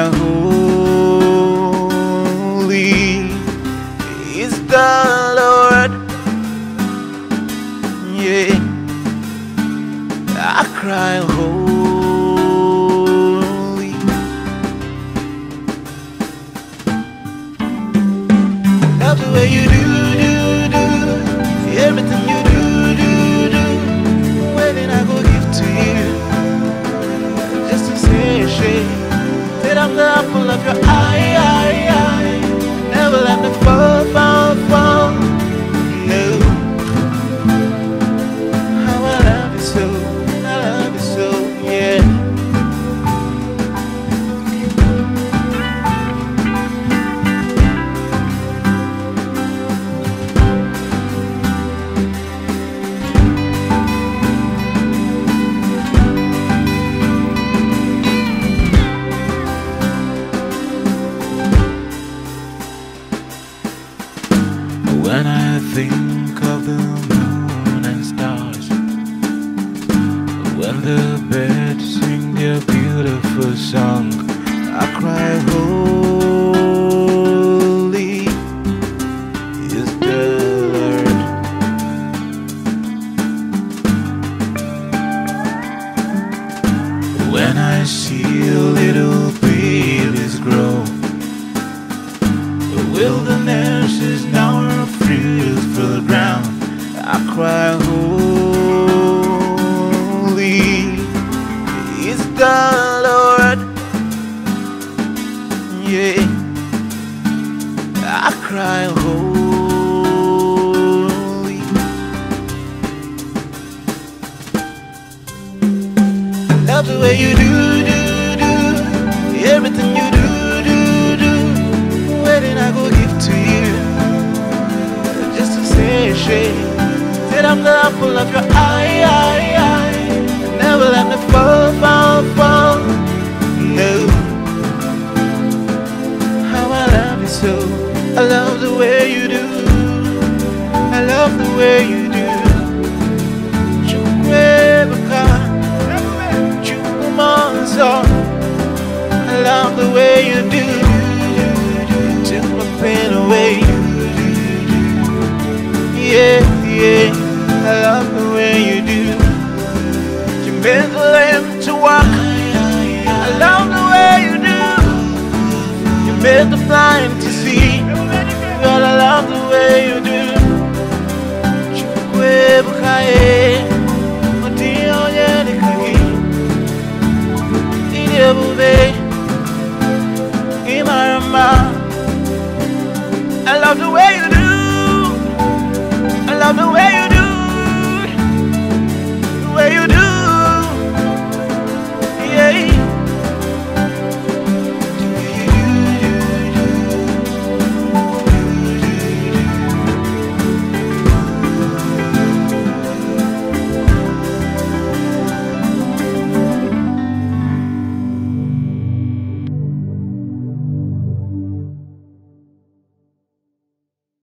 are holy is the Lord. Yeah, I cry holy. Love the way you do everything you do. When did I go give to you? That I'm the apple of your eye. Never let me fall. No, how I love you so, yeah. When I think of the moon and stars, when the birds sing their beautiful song, I cry holy is the Lord. When I see little babies grow, the wilderness is now beautiful ground, I cry holy is the Lord. Yeah, I cry holy. Love the way you do everything you do. Where did I go give to you? That I'm the apple of your eye. Never let me fall. No, how I love you so. I love the way you do. I love the way you do. I love the way you do. Take my pain away. Yeah, I love the way you do. You made the lamb to walk. I love the way you do. You made the fly.